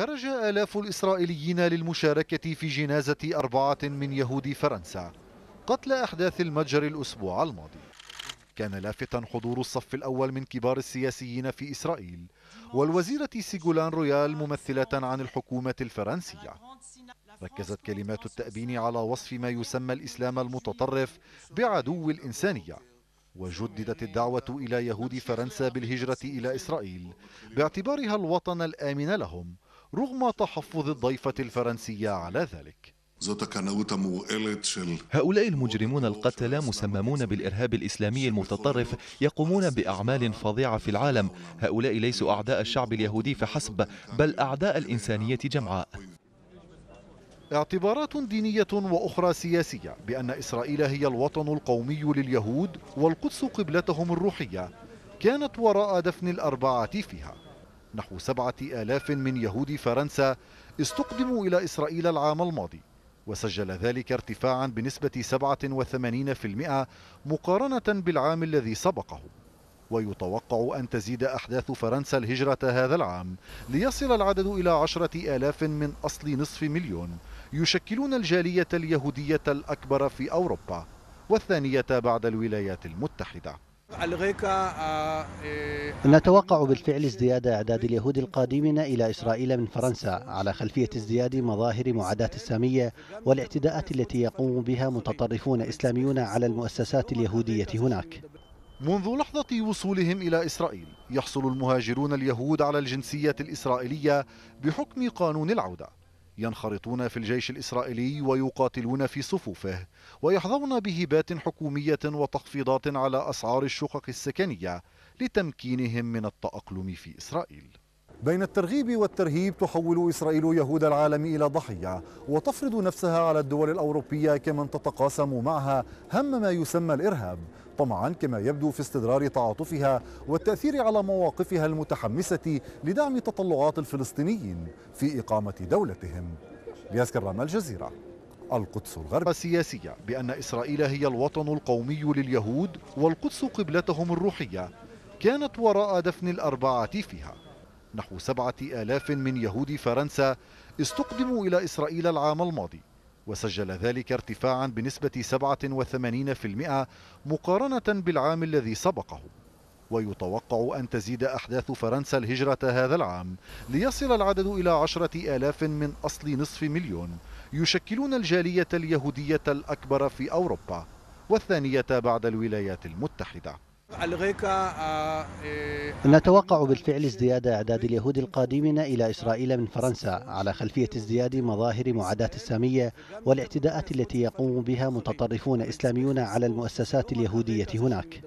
خرج آلاف الإسرائيليين للمشاركة في جنازة 4 من يهود فرنسا قتل أحداث المتجر الأسبوع الماضي. كان لافتا حضور الصف الأول من كبار السياسيين في إسرائيل والوزيرة سيغولان رويال ممثلة عن الحكومة الفرنسية. ركزت كلمات التأبين على وصف ما يسمى الإسلام المتطرف بعدو الإنسانية، وجددت الدعوة إلى يهود فرنسا بالهجرة إلى إسرائيل باعتبارها الوطن الآمن لهم رغم تحفظ الضيفة الفرنسية على ذلك. هؤلاء المجرمون القتلة مسممون بالإرهاب الإسلامي المتطرف، يقومون بأعمال فظيعة في العالم. هؤلاء ليسوا أعداء الشعب اليهودي فحسب، بل أعداء الإنسانية جمعاء. اعتبارات دينية وأخرى سياسية بأن إسرائيل هي الوطن القومي لليهود والقدس قبلتهم الروحية كانت وراء دفن 4 فيها. نحو 7000 من يهود فرنسا استقدموا إلى إسرائيل العام الماضي، وسجل ذلك ارتفاعا بنسبة 87% مقارنة بالعام الذي سبقه. ويتوقع أن تزيد أحداث فرنسا الهجرة هذا العام ليصل العدد إلى 10,000 من أصل نصف مليون، يشكلون الجالية اليهودية الأكبر في أوروبا والثانية بعد الولايات المتحدة. نتوقع بالفعل ازدياد أعداد اليهود القادمين إلى إسرائيل من فرنسا على خلفية ازدياد مظاهر معاداة السامية والاعتداءات التي يقوم بها متطرفون إسلاميون على المؤسسات اليهودية هناك. منذ لحظة وصولهم إلى إسرائيل يحصل المهاجرون اليهود على الجنسية الإسرائيلية بحكم قانون العودة، ينخرطون في الجيش الإسرائيلي ويقاتلون في صفوفه، ويحظون بهبات حكومية وتخفيضات على أسعار الشقق السكنية لتمكينهم من التأقلم في إسرائيل. بين الترغيب والترهيب تحول إسرائيل يهود العالم إلى ضحية وتفرض نفسها على الدول الأوروبية كمن تتقاسم معها هم ما يسمى الإرهاب، طمعا كما يبدو في استدرار تعاطفها والتأثير على مواقفها المتحمسة لدعم تطلعات الفلسطينيين في إقامة دولتهم. إلياس كرام، الجزيرة، القدس الغربية. السياسية بأن إسرائيل هي الوطن القومي لليهود والقدس قبلتهم الروحية كانت وراء دفن 4 فيها. نحو 7000 من يهود فرنسا استقدموا إلى إسرائيل العام الماضي، وسجل ذلك ارتفاعا بنسبة 87% مقارنة بالعام الذي سبقه. ويتوقع أن تزيد أحداث فرنسا الهجرة هذا العام ليصل العدد إلى 10,000 من أصل نصف مليون، يشكلون الجالية اليهودية الأكبر في أوروبا والثانية بعد الولايات المتحدة. نتوقع بالفعل ازدياد أعداد اليهود القادمين إلى إسرائيل من فرنسا على خلفية ازدياد مظاهر معاداة السامية والاعتداءات التي يقوم بها متطرفون إسلاميون على المؤسسات اليهودية هناك.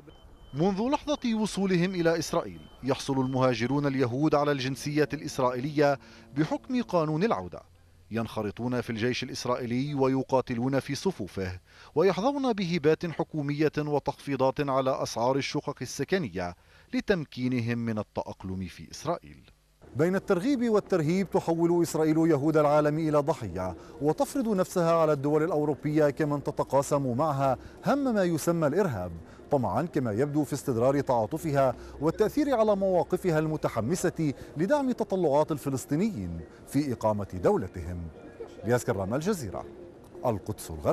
منذ لحظة وصولهم إلى إسرائيل يحصل المهاجرون اليهود على الجنسية الإسرائيلية بحكم قانون العودة، ينخرطون في الجيش الإسرائيلي ويقاتلون في صفوفه، ويحظون بهبات حكومية وتخفيضات على أسعار الشقق السكنية لتمكينهم من التأقلم في إسرائيل. بين الترغيب والترهيب تحول إسرائيل يهود العالم إلى ضحية وتفرض نفسها على الدول الأوروبية كمن تتقاسم معها هم ما يسمى الإرهاب، طمعا كما يبدو في استدرار تعاطفها والتأثير على مواقفها المتحمسة لدعم تطلعات الفلسطينيين في إقامة دولتهم. إلياس كرام، الجزيرة، القدس الغربية.